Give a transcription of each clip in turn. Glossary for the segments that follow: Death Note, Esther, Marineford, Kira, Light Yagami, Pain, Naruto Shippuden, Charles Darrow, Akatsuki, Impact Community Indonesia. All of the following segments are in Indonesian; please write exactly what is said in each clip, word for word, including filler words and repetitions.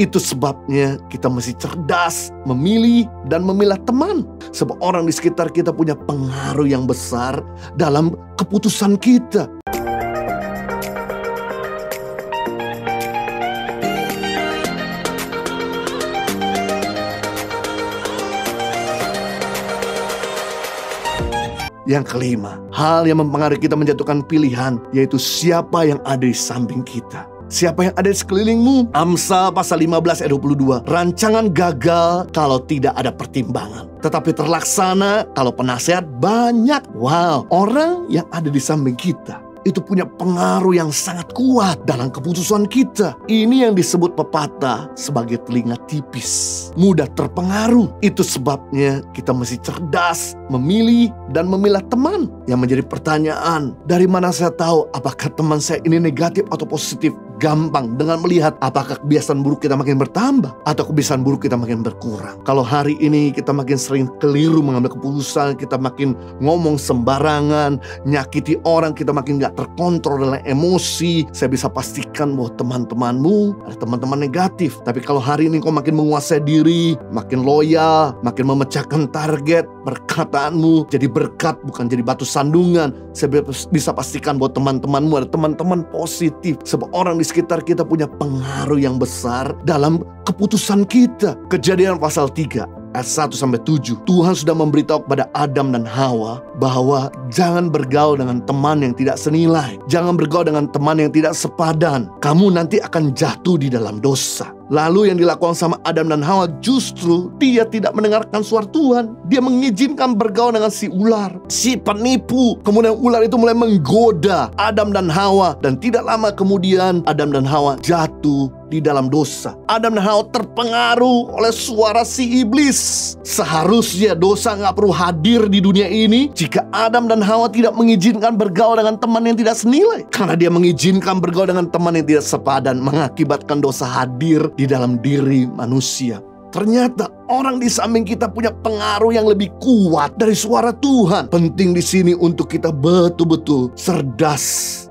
Itu sebabnya kita mesti cerdas, memilih, dan memilah teman. Sebab orang di sekitar kita punya pengaruh yang besar dalam keputusan kita. Yang kelima, hal yang mempengaruhi kita menjatuhkan pilihan, yaitu siapa yang ada di samping kita. Siapa yang ada di sekelilingmu? Amsal pasal lima belas ayat dua puluh dua. Rancangan gagal kalau tidak ada pertimbangan, tetapi terlaksana kalau penasehat banyak. Wow, orang yang ada di samping kita itu punya pengaruh yang sangat kuat dalam keputusan kita. Ini yang disebut pepatah sebagai telinga tipis, mudah terpengaruh. Itu sebabnya kita mesti cerdas, memilih, dan memilah teman. Yang menjadi pertanyaan, dari mana saya tahu apakah teman saya ini negatif atau positif? Gampang, dengan melihat apakah kebiasaan buruk kita makin bertambah atau kebiasaan buruk kita makin berkurang. Kalau hari ini kita makin sering keliru mengambil keputusan, kita makin ngomong sembarangan, nyakiti orang, kita makin gak terkontrol dalam emosi, saya bisa pastikan bahwa teman-temanmu ada teman-teman negatif. Tapi kalau hari ini kau makin menguasai diri, makin loyal, makin memecahkan target, perkataanmu jadi berkat bukan jadi batu sandungan, saya bisa pastikan bahwa teman-temanmu ada teman-teman positif. Sebab orang di sekitar kita punya pengaruh yang besar dalam keputusan kita. Kejadian pasal tiga ayat satu sampai tujuh. Tuhan sudah memberitahu kepada Adam dan Hawa bahwa jangan bergaul dengan teman yang tidak senilai. Jangan bergaul dengan teman yang tidak sepadan. Kamu nanti akan jatuh di dalam dosa. Lalu yang dilakukan sama Adam dan Hawa, justru dia tidak mendengarkan suara Tuhan. Dia mengizinkan bergaul dengan si ular, si penipu. Kemudian ular itu mulai menggoda Adam dan Hawa. Dan tidak lama kemudian Adam dan Hawa jatuh di dalam dosa. Adam dan Hawa terpengaruh oleh suara si iblis. Seharusnya dosa nggak perlu hadir di dunia ini jika Adam dan Hawa tidak mengizinkan bergaul dengan teman yang tidak senilai. Karena dia mengizinkan bergaul dengan teman yang tidak sepadan, mengakibatkan dosa hadir di dalam diri manusia. Ternyata orang di samping kita punya pengaruh yang lebih kuat dari suara Tuhan. Penting di sini untuk kita betul-betul cerdas,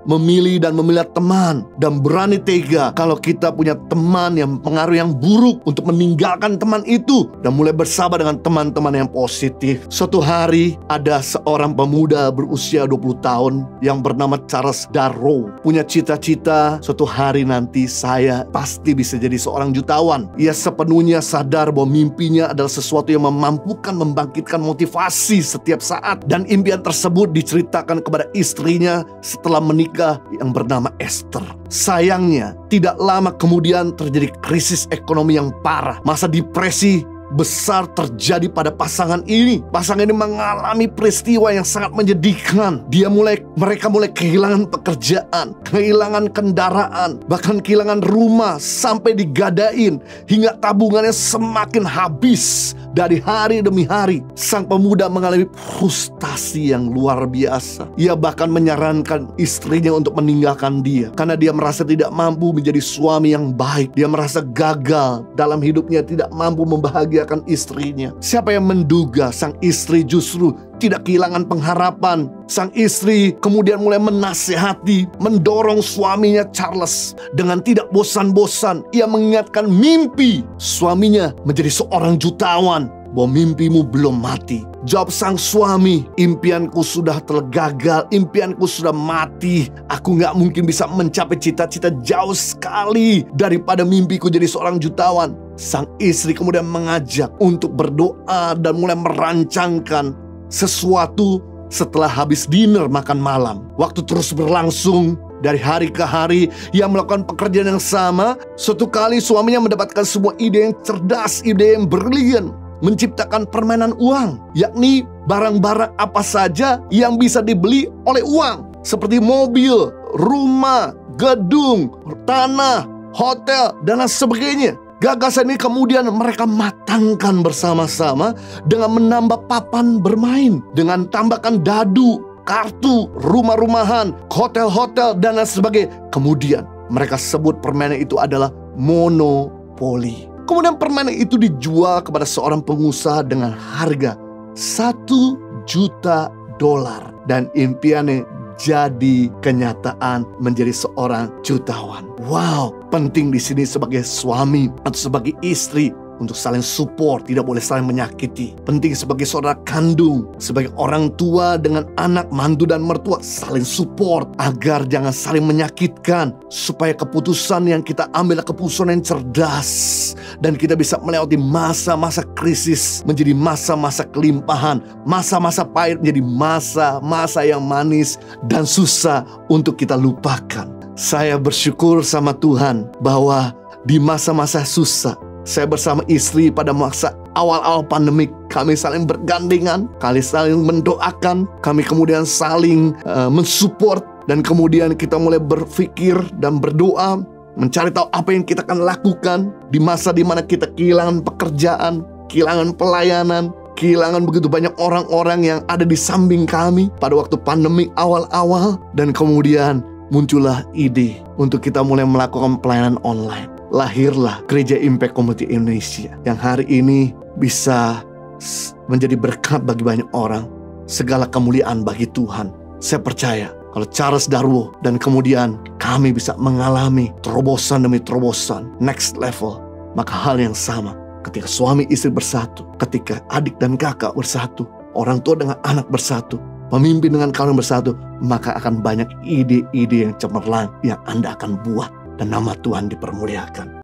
memilih dan memilih teman, dan berani tega kalau kita punya teman yang pengaruh yang buruk untuk meninggalkan teman itu dan mulai bersahabat dengan teman-teman yang positif. Suatu hari ada seorang pemuda berusia dua puluh tahun yang bernama Charles Darrow. Punya cita-cita, suatu hari nanti saya pasti bisa jadi seorang jutawan. Ia sepenuhnya sadar bahwa mimpinya adalah sesuatu yang memampukan membangkitkan motivasi setiap saat. Dan impian tersebut diceritakan kepada istrinya setelah menikah yang bernama Esther. Sayangnya, tidak lama kemudian terjadi krisis ekonomi yang parah. Masa depresi besar terjadi pada pasangan ini. Pasangan ini mengalami peristiwa yang sangat menyedihkan. Dia mulai, mereka mulai kehilangan pekerjaan, kehilangan kendaraan, bahkan kehilangan rumah, sampai digadain hingga tabungannya semakin habis. Dari hari demi hari, sang pemuda mengalami frustasi yang luar biasa. Ia bahkan menyarankan istrinya untuk meninggalkan dia, karena dia merasa tidak mampu menjadi suami yang baik. Dia merasa gagal dalam hidupnya, tidak mampu membahagiakan istrinya. Siapa yang menduga sang istri justru tidak kehilangan pengharapan. Sang istri kemudian mulai menasehati, mendorong suaminya Charles dengan tidak bosan-bosan. Ia mengingatkan mimpi suaminya menjadi seorang jutawan, bahwa mimpimu belum mati. Jawab sang suami, impianku sudah tergagal, impianku sudah mati. Aku gak mungkin bisa mencapai cita-cita, jauh sekali daripada mimpiku jadi seorang jutawan. Sang istri kemudian mengajak untuk berdoa dan mulai merancangkan sesuatu setelah habis dinner makan malam. Waktu terus berlangsung dari hari ke hari. Ia melakukan pekerjaan yang sama. Suatu kali suaminya mendapatkan sebuah ide yang cerdas, ide yang brilian, menciptakan permainan uang, yakni barang-barang apa saja yang bisa dibeli oleh uang, seperti mobil, rumah, gedung, tanah, hotel, dan lain sebagainya. Gagasan ini kemudian mereka matangkan bersama-sama dengan menambah papan bermain, dengan tambahkan dadu, kartu, rumah-rumahan, hotel-hotel, dan lain sebagainya. Kemudian mereka sebut permainan itu adalah monopoli. Kemudian permainan itu dijual kepada seorang pengusaha dengan harga satu juta dolar. Dan impiannya menjadi kenyataan, menjadi seorang jutawan. Wow, penting di sini sebagai suami atau sebagai istri untuk saling support, tidak boleh saling menyakiti. Penting sebagai saudara kandung, sebagai orang tua dengan anak, mantu dan mertua, saling support agar jangan saling menyakitkan, supaya keputusan yang kita ambil adalah keputusan yang cerdas, dan kita bisa melewati masa-masa krisis menjadi masa-masa kelimpahan, masa-masa pahit menjadi masa-masa yang manis dan susah untuk kita lupakan. Saya bersyukur sama Tuhan bahwa di masa-masa susah, saya bersama istri pada masa awal-awal pandemik, kami saling bergandengan, kami saling mendoakan, kami kemudian saling uh, mensupport, dan kemudian kita mulai berpikir dan berdoa, mencari tahu apa yang kita akan lakukan di masa di mana kita kehilangan pekerjaan, kehilangan pelayanan, kehilangan begitu banyak orang-orang yang ada di samping kami pada waktu pandemi awal-awal. Dan kemudian muncullah ide untuk kita mulai melakukan pelayanan online. Lahirlah Gereja Impact Community Indonesia yang hari ini bisa menjadi berkat bagi banyak orang, segala kemuliaan bagi Tuhan. Saya percaya kalau Charles Darrow dan kemudian kami bisa mengalami terobosan demi terobosan, next level, maka hal yang sama ketika suami istri bersatu, ketika adik dan kakak bersatu, orang tua dengan anak bersatu, pemimpin dengan kawan bersatu, maka akan banyak ide-ide yang cemerlang yang Anda akan buat. Dan nama Tuhan dipermuliakan.